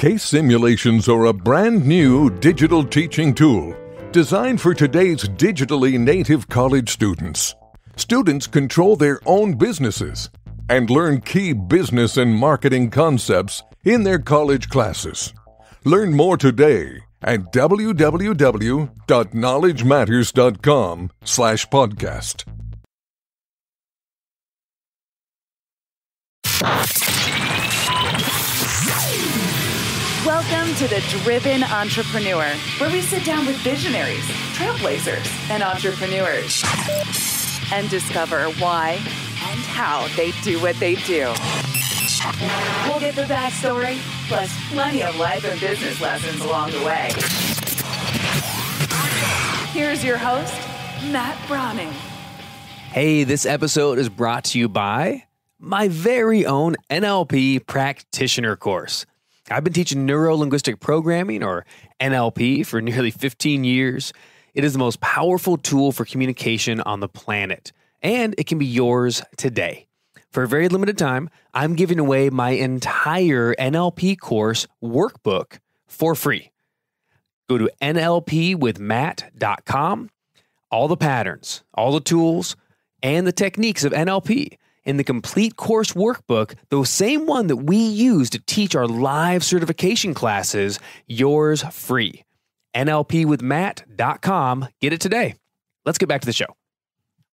Case simulations are a brand new digital teaching tool designed for today's digitally native college students. Students control their own businesses and learn key business and marketing concepts in their college classes. Learn more today at www.knowledgematters.com/podcast. Welcome to The Driven Entrepreneur, where we sit down with visionaries, trailblazers, and entrepreneurs and discover why and how they do what they do. We'll get the backstory, plus plenty of life and business lessons along the way. Here's your host, Matt Brauning. Hey, this episode is brought to you by my very own NLP practitioner course. I've been teaching neuro-linguistic programming, or NLP, for nearly 15 years. It is the most powerful tool for communication on the planet, and it can be yours today. For a very limited time, I'm giving away my entire NLP course workbook for free. Go to nlpwithmatt.com. All the patterns, all the tools, and the techniques of NLP in the complete course workbook, the same one that we use to teach our live certification classes, yours free. nlpwithmatt.com. Get it today. Let's get back to the show.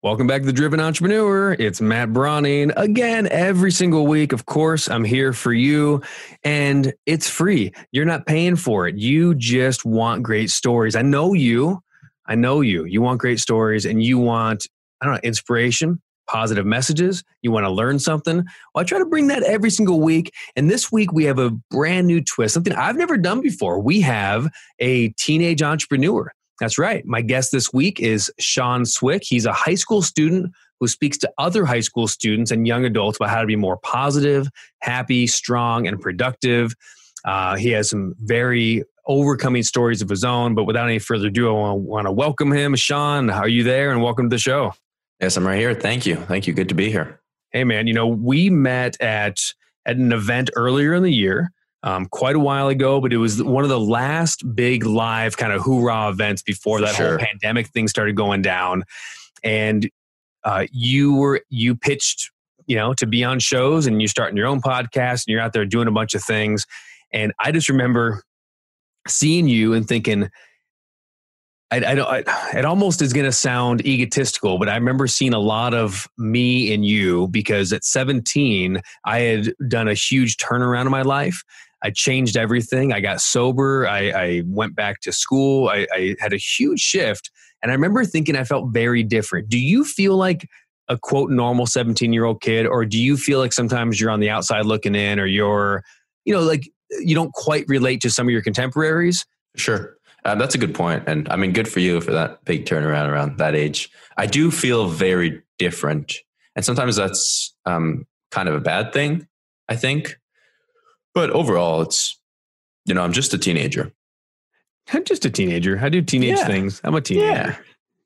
Welcome back to The Driven Entrepreneur. It's Matt Brauning. Again, every single week, of course, I'm here for you, and it's free. You're not paying for it. You just want great stories. I know you. I know you. You want great stories, and you want, I don't know, inspiration, positive messages. You want to learn something. Well, I try to bring that every single week, and this week we have a brand new twist, something I've never done before. We have a teenage entrepreneur. That's right. My guest this week is Shawn Swick. He's a high school student who speaks to other high school students and young adults about how to be more positive, happy, strong, and productive. He has some very overcoming stories of his own, but without any further ado, I want to welcome him. Shawn, how are you there? And welcome to the show. Yes, I'm right here. Thank you. Thank you. Good to be here. Hey, man, you know, we met at an event earlier in the year. Quite a while ago, but it was one of the last big live kind of hoorah events before that whole pandemic thing started going down. And you pitched, you know, to be on shows, and you're starting your own podcast, and you're out there doing a bunch of things. And I just remember seeing you and thinking, it almost is going to sound egotistical, but I remember seeing a lot of me in you, because at 17, I had done a huge turnaround in my life. I changed everything. I got sober. I went back to school. I had a huge shift. And I remember thinking I felt very different. Do you feel like a quote normal 17-year-old kid, or do you feel like sometimes you're on the outside looking in, or you're, you know, like you don't quite relate to some of your contemporaries? Sure. That's a good point. And I mean, good for you for that big turnaround around that age. I do feel very different. And sometimes that's kind of a bad thing, I think. But overall, it's, you know, I'm just a teenager. I'm just a teenager. I do teenage things. I'm a teenager.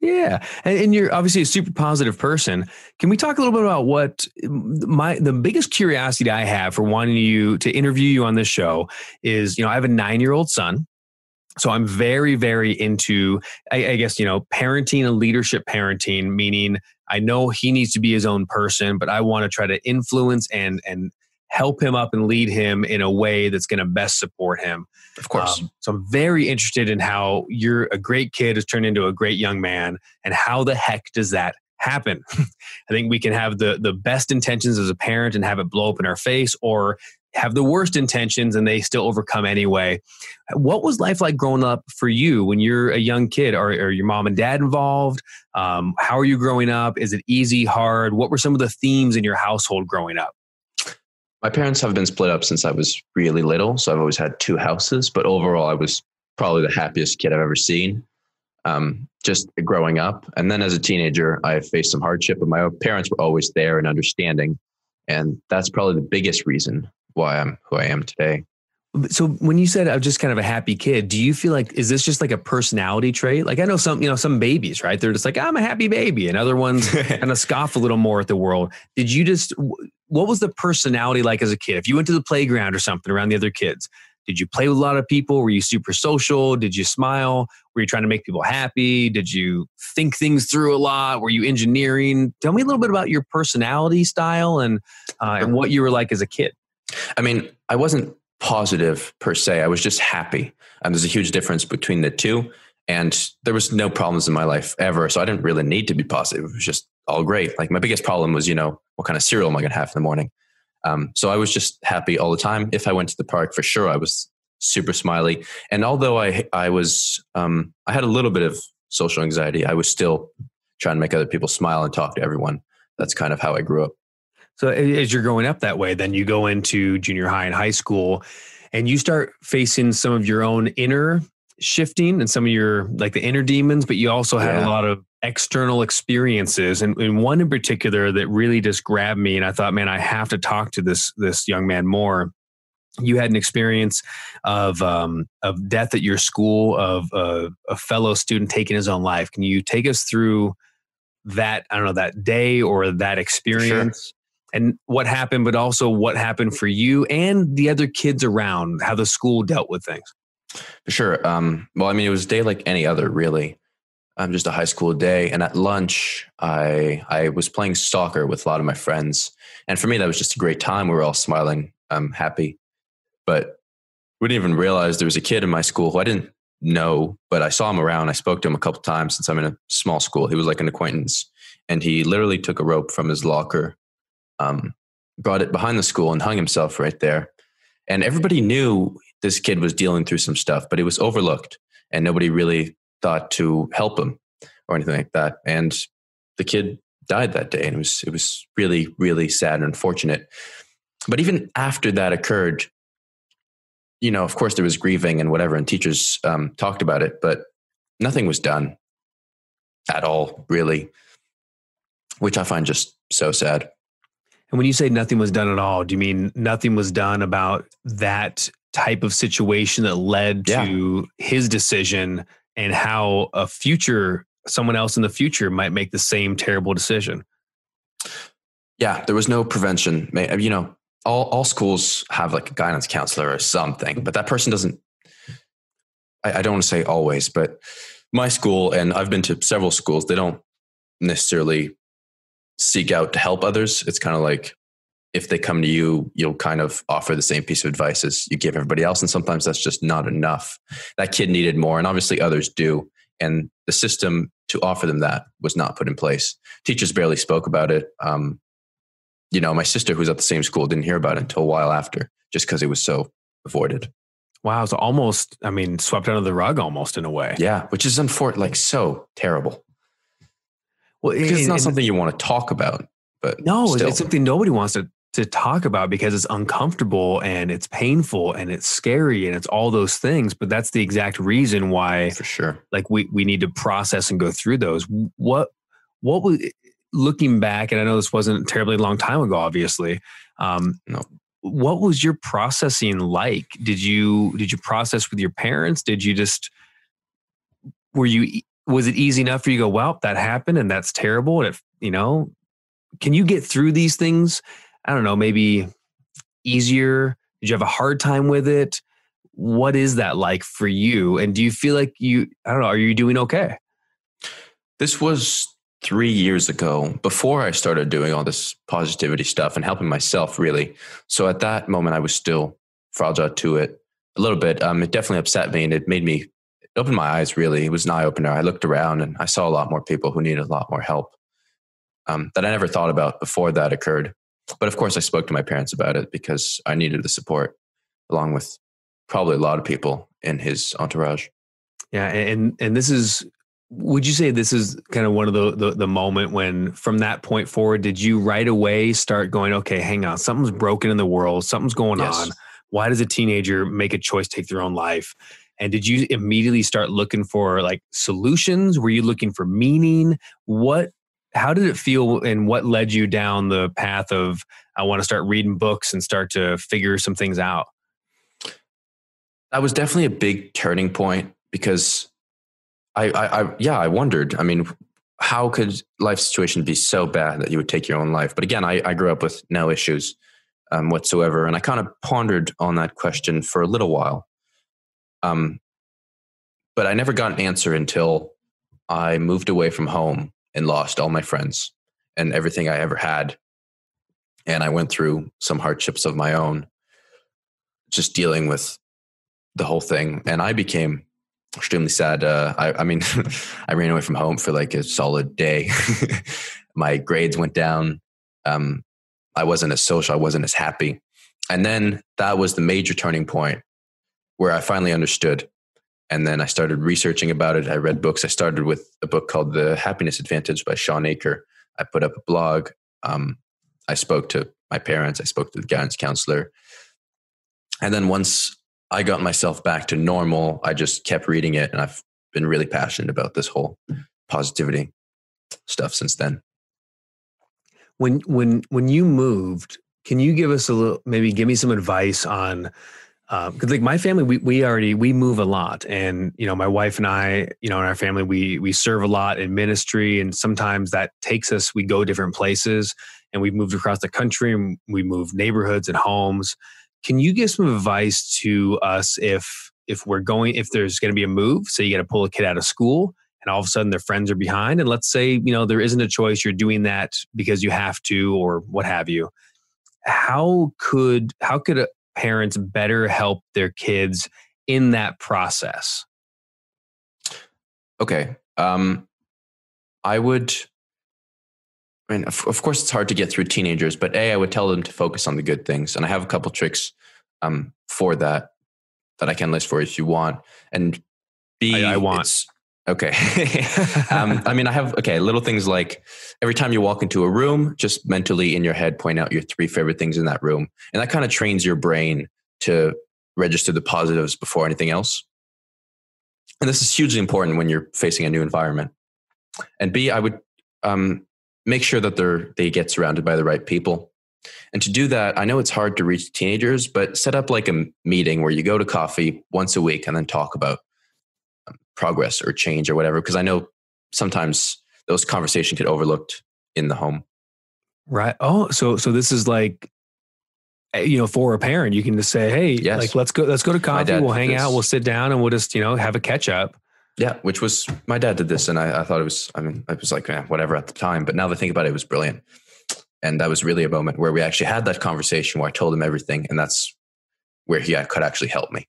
Yeah. And you're obviously a super positive person. Can we talk a little bit about what the biggest curiosity I have for wanting you to interview you on this show is, you know, I have a 9-year-old son. So I'm very, very into, I guess, you know, parenting and leadership parenting, meaning I know he needs to be his own person, but I want to try to influence and help him up and lead him in a way that's going to best support him. Of course. So I'm very interested in how you're a great kid has turned into a great young man, and how the heck does that happen? I think we can have the best intentions as a parent and have it blow up in our face, or have the worst intentions and they still overcome anyway. What was life like growing up for you when you're a young kid? Are your mom and dad involved? How are you growing up? Is it easy, hard? What were some of the themes in your household growing up? My parents have been split up since I was really little. So I've always had two houses, but overall I was probably the happiest kid I've ever seen, just growing up. And then as a teenager, I faced some hardship, but my parents were always there and understanding. And that's probably the biggest reason why I'm who I am today. So when you said I'm just kind of a happy kid, do you feel like, is this just like a personality trait? Like I know some, you know, some babies, right? They're just like, I'm a happy baby. And other ones kind of scoff a little more at the world. Did you just, what was the personality like as a kid? If you went to the playground or something around the other kids, Did you play with a lot of people? Were you super social? Did you smile? Were you trying to make people happy? Did you think things through a lot? Were you engineering? Tell me a little bit about your personality style and what you were like as a kid. I mean, I wasn't positive per se. I was just happy. And there's a huge difference between the two. And there was no problems in my life ever. So I didn't really need to be positive. It was just all great. Like my biggest problem was, what kind of cereal am I going to have in the morning? So I was just happy all the time. If I went to the park, for sure, I was super smiley. And although I had a little bit of social anxiety, I was still trying to make other people smile and talk to everyone. That's kind of how I grew up. So as you're growing up that way, then you go into junior high and high school and you start facing some of your own inner shifting and some of your like the inner demons, but you also had a lot of external experiences. And one in particular that really just grabbed me. And I thought, man, I have to talk to this young man more. You had an experience of death at your school of a fellow student taking his own life. Can you take us through that? I don't know, that day or that experience? Sure. And what happened, but also what happened for you and the other kids around, how the school dealt with things. For sure. Well, I mean, it was a day like any other, really. Just a high school day. And at lunch, I was playing soccer with a lot of my friends. And for me, that was just a great time. We were all smiling, happy. But we didn't even realize there was a kid in my school who I didn't know, but I saw him around. I spoke to him a couple of times since I'm in a small school. He was like an acquaintance. And he literally took a rope from his locker, brought it behind the school and hung himself right there. And everybody knew this kid was dealing through some stuff, but it was overlooked and nobody really thought to help him or anything like that. And the kid died that day. And it was really, really sad and unfortunate. But even after that occurred, of course there was grieving and whatever, and teachers talked about it, but nothing was done at all, really, which I find just so sad. And when you say nothing was done at all, do you mean nothing was done about that type of situation that led to his decision and how someone else in the future might make the same terrible decision? Yeah, there was no prevention. All schools have like a guidance counselor or something, but that person doesn't, I don't want to say always, but my school, and I've been to several schools, they don't necessarily seek out to help others. It's kind of like, if they come to you, you'll kind of offer the same piece of advice as you give everybody else. And sometimes that's just not enough. That kid needed more, and obviously others do. And the system to offer them that was not put in place. Teachers barely spoke about it. My sister, who's at the same school, didn't hear about it until a while after, just because it was so avoided. Wow. So almost, swept under the rug almost in a way. Yeah. Which is so terrible. Well, because it's not something you want to talk about, but no, it's something nobody wants to talk about because it's uncomfortable and it's painful and it's scary and it's all those things. But that's the exact reason why, for sure, we need to process and go through those. What was, looking back, and I know this wasn't a terribly long time ago, obviously. No. What was your processing like? Did you process with your parents? Was it easy enough for you to go, well, that happened and that's terrible? And can you get through these things? I don't know, maybe easier? Did you have a hard time with it? What is that like for you? And do you feel like are you doing okay? This was 3 years ago, before I started doing all this positivity stuff and helping myself, really. So at that moment, I was still fragile to it a little bit. It definitely upset me and it opened my eyes, really. It was an eye-opener. I looked around and I saw a lot more people who needed a lot more help that I never thought about before that occurred. But of course, I spoke to my parents about it because I needed the support, along with probably a lot of people in his entourage. Yeah. And this is, would you say this is kind of one of the moment when, from that point forward, did you right away start going, okay, hang on, something's broken in the world. Something's going on. Why does a teenager make a choice, take their own life? And did you immediately start looking for solutions? Were you looking for meaning? How did it feel, and what led you down the path of, I want to start reading books and start to figure some things out? That was definitely a big turning point because I wondered, how could life's situation be so bad that you would take your own life? But again, I grew up with no issues whatsoever. And I kind of pondered on that question for a little while. But I never got an answer until I moved away from home and lost all my friends and everything I ever had. And I went through some hardships of my own, just dealing with the whole thing. And I became extremely sad. I mean, I ran away from home for like a solid day. My grades went down. I wasn't as social. I wasn't as happy. And then that was the major turning point where I finally understood. And then I started researching about it. I read books. I started with a book called The Happiness Advantage by Shawn Achor. I put up a blog. I spoke to my parents. I spoke to the guidance counselor. And then once I got myself back to normal, I just kept reading it. And I've been really passionate about this whole positivity stuff since then. When you moved, can you give us a little, maybe give me some advice on, cause like my family, we move a lot, and, you know, my wife and I, you know, in our family, we serve a lot in ministry, and sometimes that takes us, we go different places, and we've moved across the country, and we move neighborhoods and homes. Can you give some advice to us if there's going to be a move, so you got to pull a kid out of school and all of a sudden their friends are behind, and let's say, you know, there isn't a choice, you're doing that because you have to, or what have you. How could parents better help their kids in that process? Okay. Of course it's hard to get through teenagers, but I would tell them to focus on the good things. And I have a couple tricks for that I can list for you if you want. And B, I want. Okay. Little things like every time you walk into a room, just mentally in your head, point out your three favorite things in that room. And that kind of trains your brain to register the positives before anything else. And this is hugely important when you're facing a new environment. And B, I would make sure that they get surrounded by the right people. And to do that, I know it's hard to reach teenagers, but set up like a meeting where you go to coffee once a week and then talk about progress or change or whatever, because I know sometimes those conversations get overlooked in the home. Right. Oh, so this is like, you know, for a parent, you can just say, hey, yes, like let's go to coffee, we'll hang out, we'll sit down, and we'll just, you know, have a catch up. Yeah, which was, my dad did this, and I thought it was, I mean, I was like, whatever at the time, but now that I think about it, it was brilliant. And that was really a moment where we actually had that conversation where I told him everything, and that's where he could actually help me.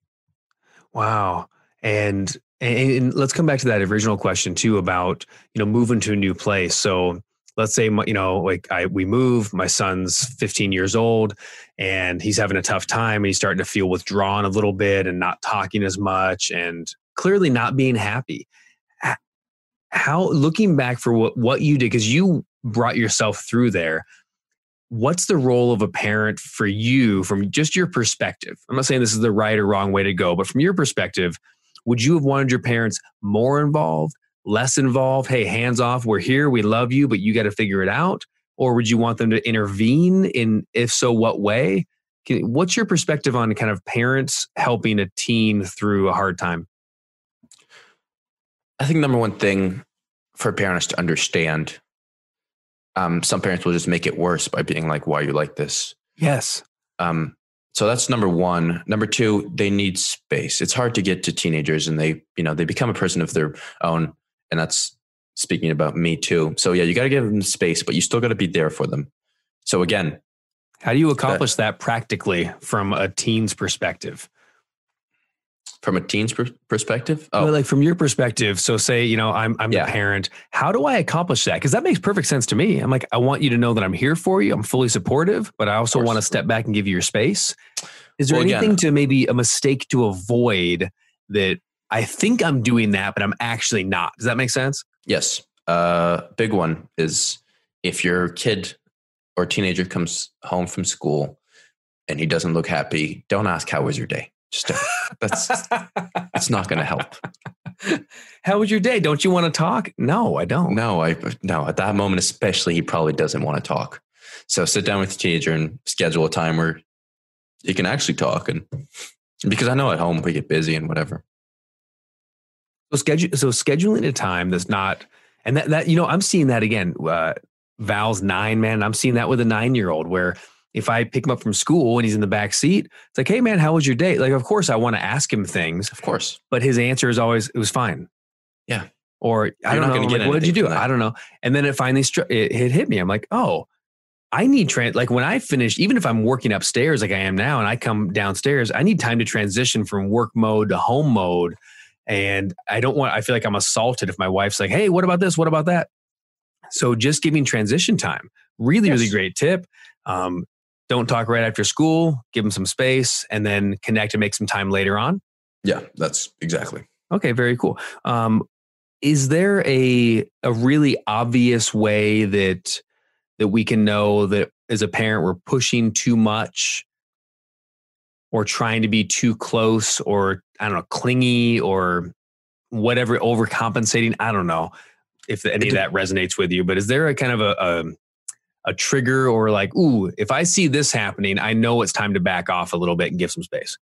Wow. And let's come back to that original question too about, you know, moving to a new place. So let's say, you know, like we move, my son's 15 years old and he's having a tough time and he's starting to feel withdrawn a little bit and not talking as much and clearly not being happy. How, looking back for what you did, because you brought yourself through there, what's the role of a parent for you from just your perspective? I'm not saying this is the right or wrong way to go, but from your perspective, would you have wanted your parents more involved, less involved? Hey, hands off. We're here. We love you, but you got to figure it out. Or would you want them to intervene? In, if so, what way? What's your perspective on kind of parents helping a teen through a hard time? I think number one thing for parents to understand, some parents will just make it worse by being like, why are you like this? Yes. So that's number one. Number two, they need space. It's hard to get to teenagers and they become a person of their own. And that's speaking about me too. So yeah, you got to give them space, but you still got to be there for them. So again, how do you accomplish that practically from a teen's perspective? From a teen's perspective? Oh, well, like from your perspective. So say, you know, I'm the parent. How do I accomplish that? Because that makes perfect sense to me. I'm like, I want you to know that I'm here for you. I'm fully supportive, but I also want to step back and give you your space. Is there anything to maybe a mistake to avoid that I think I'm doing that, but I'm actually not? Does that make sense? Yes. Big one is if your kid or teenager comes home from school and he doesn't look happy, don't ask, how was your day? That's not going to help. How was your day? Don't you want to talk? No, I don't. No, at that moment, especially, he probably doesn't want to talk. So sit down with the teenager and schedule a time where he can actually talk. And because I know at home we get busy and whatever. So scheduling a time that's not, and that, you know, I'm seeing that again, Val's 9, man. I'm seeing that with a 9-year-old where If I pick him up from school and he's in the back seat, it's like, hey man, how was your day? Like, of course I want to ask him things. Of course. But his answer is always, it was fine. Yeah. Or I don't know, like, what did you do? I don't know. And then it finally hit me. I'm like, oh, I need, like when I finish, even if I'm working upstairs like I am now and I come downstairs, I need time to transition from work mode to home mode. And I feel like I'm assaulted if my wife's like, hey, what about this? What about that? So just giving transition time, really great tip. Don't talk right after school, give them some space and then connect and make some time later on. Yeah, that's exactly. Okay, very cool. Is there a really obvious way that we can know that as a parent, we're pushing too much or trying to be too close or, I don't know, clingy or whatever, overcompensating? I don't know if any of that resonates with you, but is there a kind of a trigger or like, ooh, if I see this happening, I know it's time to back off a little bit and give some space?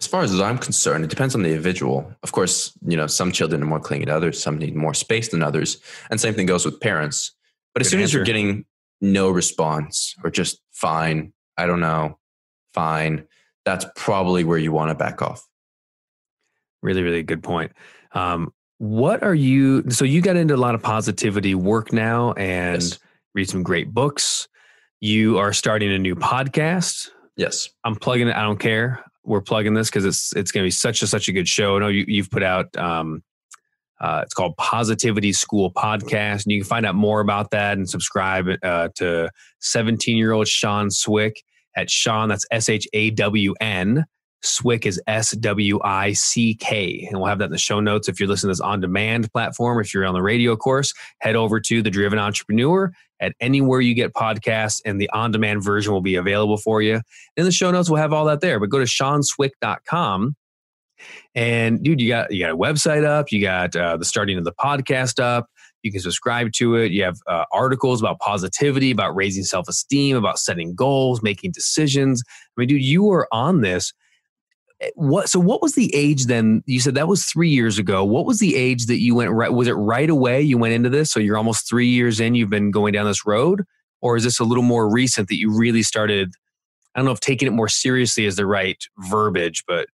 As far as I'm concerned, it depends on the individual. Of course, you know, some children are more clingy than others. Some need more space than others. And same thing goes with parents. But as soon as you're getting no response or just fine, I don't know, fine, that's probably where you want to back off. Really, really good point. So you got into a lot of positivity work now and read some great books. You are starting a new podcast. Yes. I'm plugging it. I don't care. We're plugging this because it's going to be such a good show. I know you've put out, it's called Positivity School Podcast. And you can find out more about that and subscribe to 17-year-old Shawn Swick at Shawn, that's S-H-A-W-N. Swick is S-W-I-C-K. And we'll have that in the show notes. If you're listening to this on-demand platform, if you're on the radio, of course, head over to The Driven Entrepreneur at anywhere you get podcasts, and the on-demand version will be available for you. In the show notes, we'll have all that there. But go to ShawnSwick.com. And dude, you got a website up, you got the starting of the podcast up, you can subscribe to it. You have articles about positivity, about raising self-esteem, about setting goals, making decisions. I mean, dude, you were on this. So what was the age then? You said that was 3 years ago. What was the age that you went right? Was it right away you went into this? So you're almost 3 years in, you've been going down this road, or is this a little more recent that you really started? I don't know if taking it more seriously is the right verbiage, but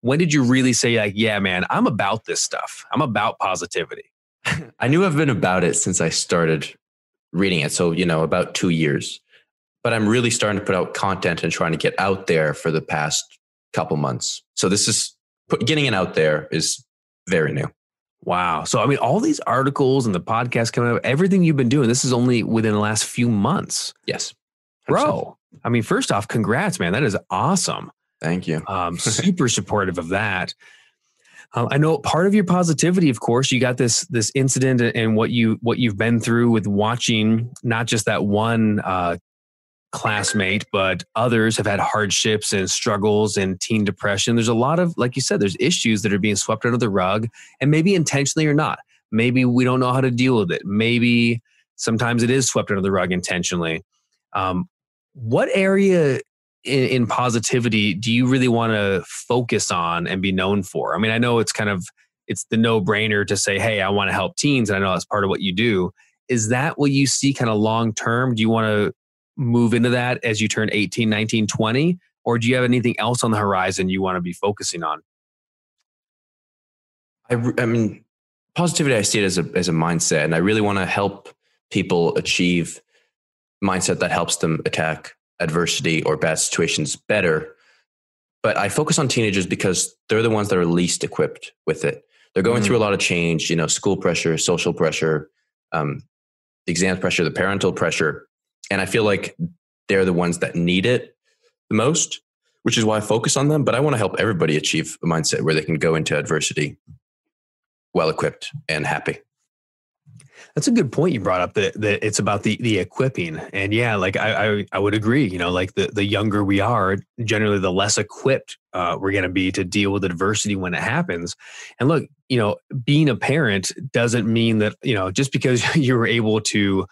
when did you really say like, yeah, man, I'm about this stuff. I'm about positivity. I knew I've been about it since I started reading it. So, you know, about 2 years, but I'm really starting to put out content and trying to get out there for the past couple months. So this is getting it out there is very new. Wow. So, I mean, all these articles and the podcast coming up, everything you've been doing, this is only within the last few months. Yes. Bro. I mean, first off, congrats, man. That is awesome. Thank you. Super supportive of that. I know part of your positivity, of course, you got this incident and what you've been through with watching not just that one classmate, but others have had hardships and struggles and teen depression. There's a lot of, like you said, there's issues that are being swept under the rug, and maybe intentionally or not. Maybe we don't know how to deal with it. Maybe sometimes it is swept under the rug intentionally. What area in positivity do you really want to focus on and be known for? I mean, I know it's the no-brainer to say, hey, I want to help teens. And I know that's part of what you do. Is that what you see kind of long-term? Do you want to move into that as you turn 18, 19, 20? Or do you have anything else on the horizon you want to be focusing on? I mean, positivity, I see it as a mindset. And I really want to help people achieve mindset that helps them attack adversity or bad situations better. But I focus on teenagers because they're the ones that are least equipped with it. They're going through a lot of change, you know, school pressure, social pressure, exam pressure, the parental pressure. And I feel like they're the ones that need it the most, which is why I focus on them. But I want to help everybody achieve a mindset where they can go into adversity well-equipped and happy. That's a good point you brought up, that it's about the equipping. And yeah, like I would agree, you know, like the younger we are, generally the less equipped we're going to be to deal with adversity when it happens. And look, you know, being a parent doesn't mean that, you know, just because you were able to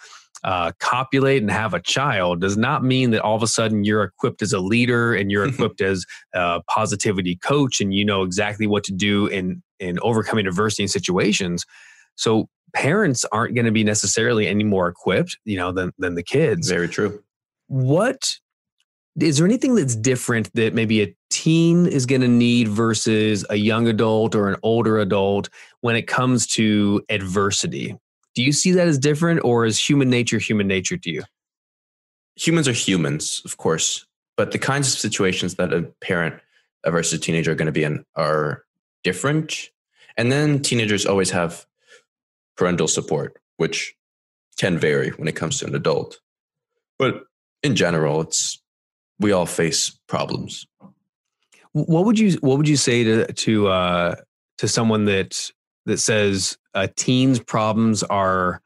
copulate and have a child does not mean that all of a sudden you're equipped as a leader and you're equipped as a positivity coach and you know exactly what to do in overcoming adversity in situations. So parents aren't going to be necessarily any more equipped, you know, than the kids. Very true. What Is there anything that's different that maybe a teen is going to need versus a young adult or an older adult when it comes to adversity? Do you see that as different, or is human nature to you? Humans are humans, of course, but the kinds of situations that a parent versus a teenager are going to be in are different. And then teenagers always have parental support, which can vary when it comes to an adult. But in general, we all face problems. What would you say to someone that says teens' problems are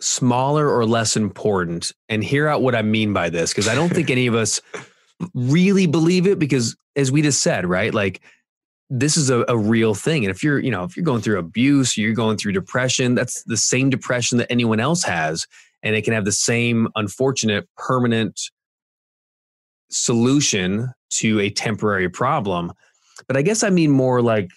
smaller or less important? And hear out what I mean by this, because I don't think any of us really believe it, because as we just said, right? Like, this is a real thing. And if you're going through abuse, you're going through depression, that's the same depression that anyone else has. And it can have the same unfortunate permanent solution to a temporary problem. But I guess I mean more like,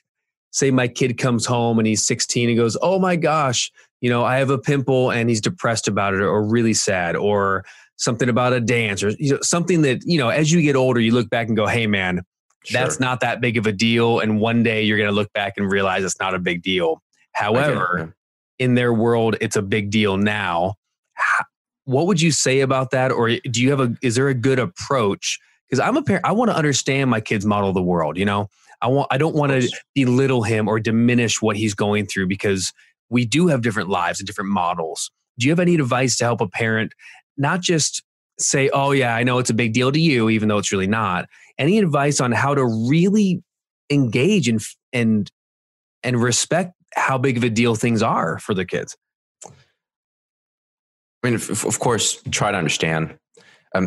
say my kid comes home and he's 16 and goes, oh my gosh, I have a pimple, and he's depressed about it or really sad or something about a dance or something that, as you get older, you look back and go, hey man, sure, that's not that big of a deal. And one day you're going to look back and realize it's not a big deal. However, in their world, it's a big deal now. What would you say about that? Or do you have is there a good approach? Because I'm a parent, I want to understand my kid's model of the world. I don't want to belittle him or diminish what he's going through, because we do have different lives and different models. Do you have any advice to help a parent not just say, oh yeah, I know it's a big deal to you, even though it's really not? Any advice on how to really engage and respect how big of a deal things are for their kids? I mean, of course, try to understand.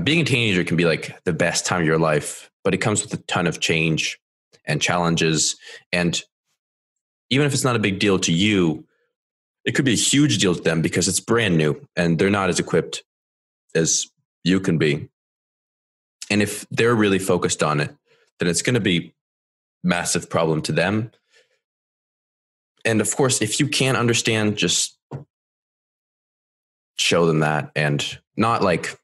Being a teenager can be like the best time of your life, but it comes with a ton of change and challenges. And even if it's not a big deal to you, it could be a huge deal to them because it's brand new and they're not as equipped as you can be. And if they're really focused on it, then it's going to be a massive problem to them. And of course, if you can't understand, just show them that, and not like,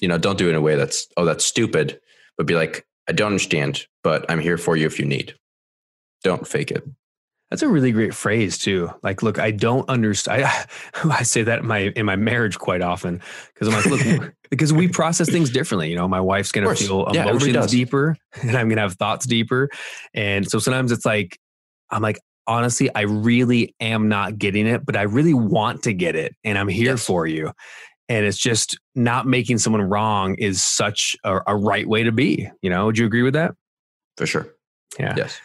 don't do it in a way that's, oh, that's stupid, but be like, I don't understand, but I'm here for you if you need. Don't fake it. That's a really great phrase too. Like, look, I don't understand. I say that in my marriage quite often, because I'm like, look, because we process things differently. My wife's going to feel emotions deeper, and I'm going to have thoughts deeper. And so sometimes it's like, I'm like, honestly, I really am not getting it, but I really want to get it. And I'm here for you. And it's just not making someone wrong is such a right way to be. Would you agree with that? For sure. Yeah. Yes.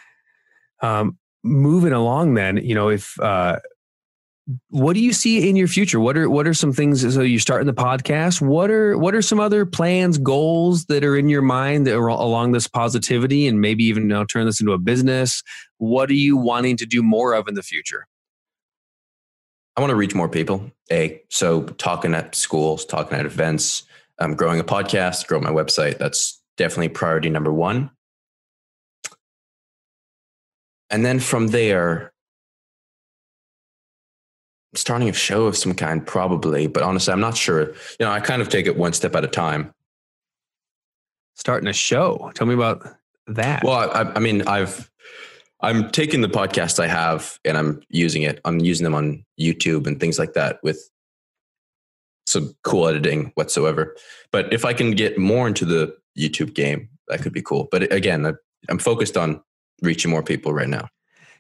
Moving along then, what do you see in your future? What are some things? So you're starting the podcast. What are some other plans, goals that are in your mind that are along this positivity, and maybe even now turn this into a business? What are you wanting to do more of in the future? I want to reach more people. So talking at schools, talking at events, growing a podcast, growing my website. That's definitely priority number one. And then from there, starting a show of some kind, probably, but honestly, I'm not sure. I kind of take it one step at a time. Starting a show. Tell me about that. Well, I'm taking the podcast I have and I'm using them on YouTube and things like that with some cool editing whatsoever. But if I can get more into the YouTube game, that could be cool. But again, I'm focused on reaching more people right now.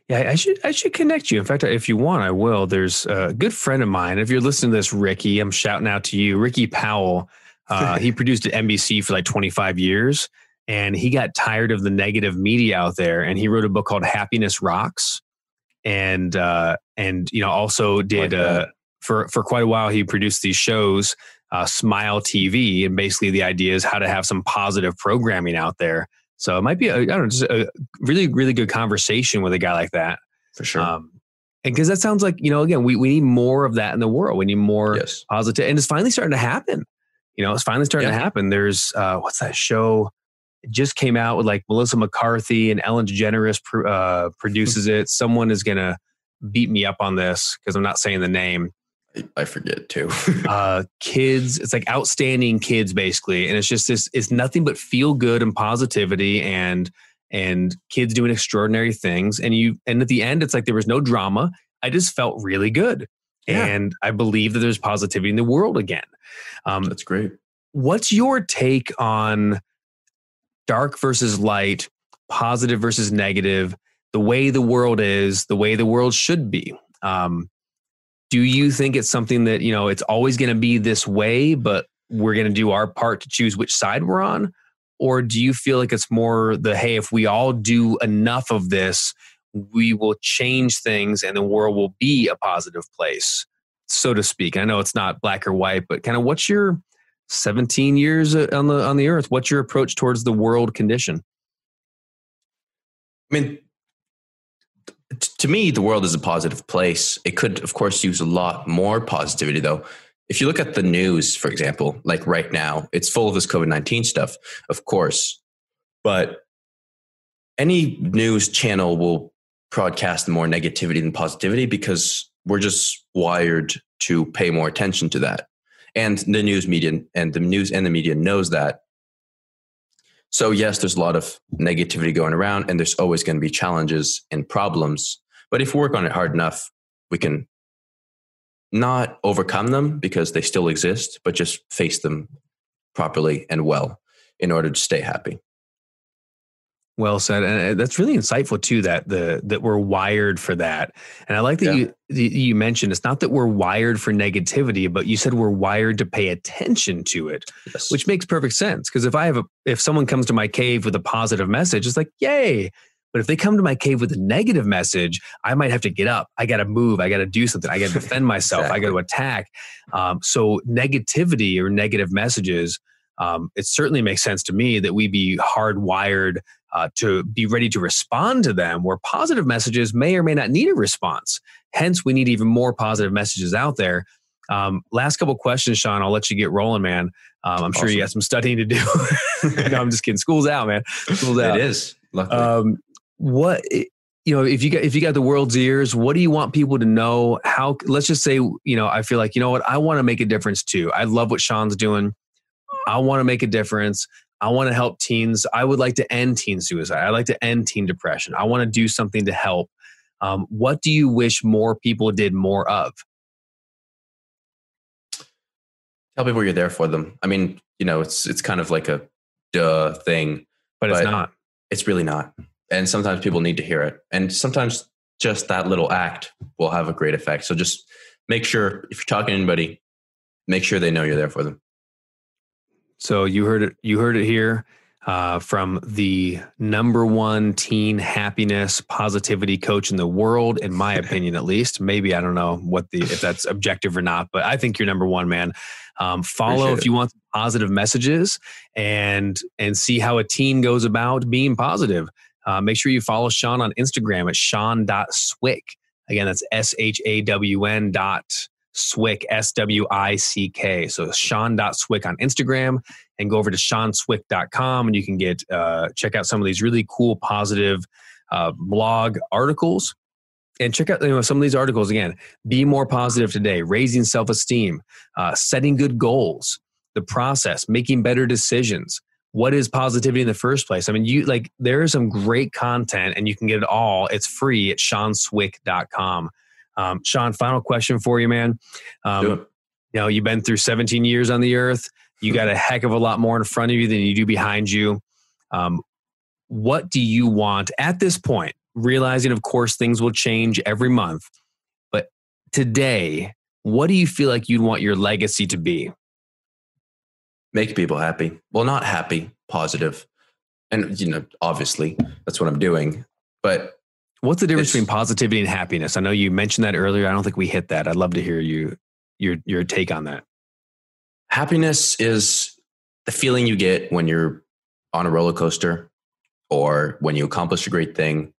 Yeah, I should connect you. In fact, if you want, I will. There's a good friend of mine. If you're listening to this, Ricky, I'm shouting out to you, Ricky Powell. He produced at NBC for like 25 years, and he got tired of the negative media out there. And he wrote a book called Happiness Rocks. And also did, for quite a while, he produced these shows, Smile TV. And basically the idea is how to have some positive programming out there. So it might be a really, really good conversation with a guy like that. For sure. And because that sounds like, again, we need more of that in the world. We need more positive. And it's finally starting to happen. It's finally starting to happen. There's, what's that show? It just came out with like Melissa McCarthy and Ellen DeGeneres produces it. Someone is going to beat me up on this because I'm not saying the name. I forget too. Kids, it's like Outstanding Kids basically. And it's just this, it's nothing but feel good and positivity and kids doing extraordinary things. And at the end, it's like, there was no drama. I just felt really good. Yeah. And I believe that there's positivity in the world again. That's great. What's your take on dark versus light, positive versus negative, the way the world is, the way the world should be? Do you think it's something that, you know, it's always going to be this way, but we're going to do our part to choose which side we're on? Or do you feel like it's more the, hey, if we all do enough of this, we will change things and the world will be a positive place, so to speak? I know it's not black or white, but kind of what's your 17 years on the earth? What's your approach towards the world condition? I mean, to me, the world is a positive place. It could, of course, use a lot more positivity, though. If you look at the news, for example, like right now, it's full of this COVID-19 stuff, of course. But any news channel will broadcast more negativity than positivity because we're just wired to pay more attention to that. And the news and the media knows that. So yes, there's a lot of negativity going around and there's always going to be challenges and problems. But if we work on it hard enough, we can not overcome them because they still exist, but just face them properly and well in order to stay happy. Well said. And that's really insightful too, that we're wired for that. And I like that you mentioned, it's not that we're wired for negativity, but you said we're wired to pay attention to it, which makes perfect sense. Because if someone comes to my cave with a positive message, it's like, yay. But if they come to my cave with a negative message, I might have to get up. I got to move. I got to do something. I got to defend myself. Exactly. I got to attack. So negativity or negative messages, it certainly makes sense to me that we be hardwired to be ready to respond to them, where positive messages may or may not need a response. Hence, we need even more positive messages out there. Last couple questions, Shawn, I'll let you get rolling, man. I'm awesome. Sure you got some studying to do. No, I'm just kidding. School's out, man. School's out. It is. Luckily. What, you know, if you got the world's ears, what do you want people to know? How, let's just say, you know, I feel like, you know what? I want to make a difference too. I love what Shawn's doing. I want to make a difference. I want to help teens. I would like to end teen suicide. I'd like to end teen depression. I want to do something to help. What do you wish more people did more of? Tell people you're there for them. I mean, you know, it's kind of like a duh thing. But it's not. It's really not. And sometimes people need to hear it. And sometimes just that little act will have a great effect. So just make sure, if you're talking to anybody, make sure they know you're there for them. So you heard it here from the #1 teen happiness positivity coach in the world, in my opinion, at least. Maybe, I don't know if that's objective or not, but I think you're #1, man. Follow if you want positive messages and see how a teen goes about being positive. Make sure you follow Shawn on Instagram at shawn.swick. Again, that's SHAWN.Swick, SWICK. So Shawn.Swick on Instagram, and go over to ShawnSwick.com and you can get, check out some of these really cool, positive, blog articles, and check out, you know, some of these articles again. Be more positive today, raising self-esteem, setting good goals, the process, making better decisions. What is positivity in the first place? I mean, there is some great content and you can get it all. It's free at ShawnSwick.com. Shawn, final question for you, man. You know, you've been through 17 years on the earth. You got a heck of a lot more in front of you than you do behind you. What do you want at this point? Realizing, of course, things will change every month, but today, what do you feel like you'd want your legacy to be? Make people happy. Well, not happy, positive. And, you know, obviously that's what I'm doing, but what's the difference between positivity and happiness? I know you mentioned that earlier. I don't think we hit that. I'd love to hear your take on that. Happiness is the feeling you get when you're on a roller coaster or when you accomplish a great thing.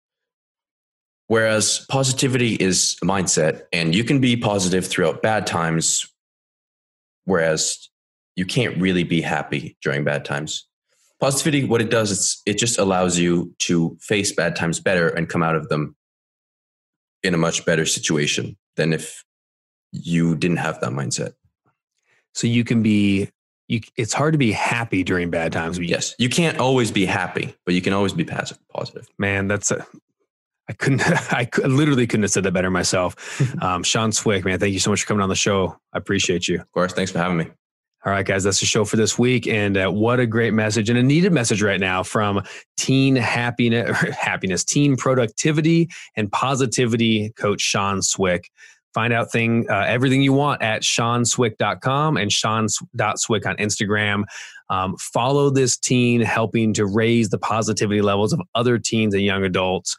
Whereas positivity is a mindset, and you can be positive throughout bad times, whereas you can't really be happy during bad times. Positivity, what it does, it just allows you to face bad times better and come out of them in a much better situation than if you didn't have that mindset. So you can be, it's hard to be happy during bad times. Yes. You can't always be happy, but you can always be positive. Man, that's I literally couldn't have said that better myself. Shawn Swick, man, thank you so much for coming on the show. I appreciate you. Of course. Thanks for having me. All right, guys, that's the show for this week. And what a great message and a needed message right now from teen productivity and positivity coach Shawn Swick. Find out everything you want at ShawnSwick.com and Shawn.Swick on Instagram. Follow this teen helping to raise the positivity levels of other teens and young adults.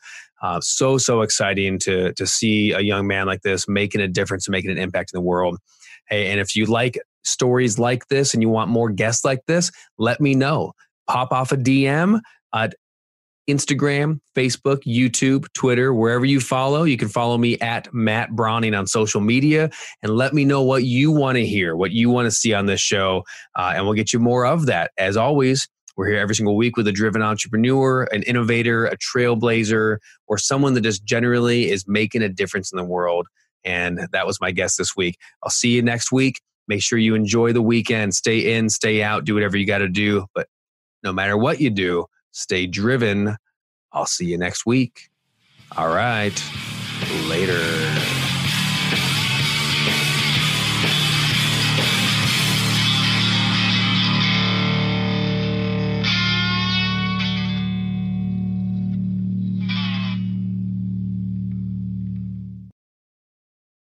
So exciting to see a young man like this making a difference and making an impact in the world. Hey, and if you like stories like this and you want more guests like this, let me know. Pop off a DM at Instagram, Facebook, YouTube, Twitter, wherever you follow. You can follow me at Matt Brauning on social media and let me know what you want to hear, what you want to see on this show. And we'll get you more of that. As always, we're here every single week with a driven entrepreneur, an innovator, a trailblazer, or someone that just generally is making a difference in the world. And that was my guest this week. I'll see you next week. Make sure you enjoy the weekend. Stay in, stay out, do whatever you got to do. But no matter what you do, stay driven. I'll see you next week. All right. Later.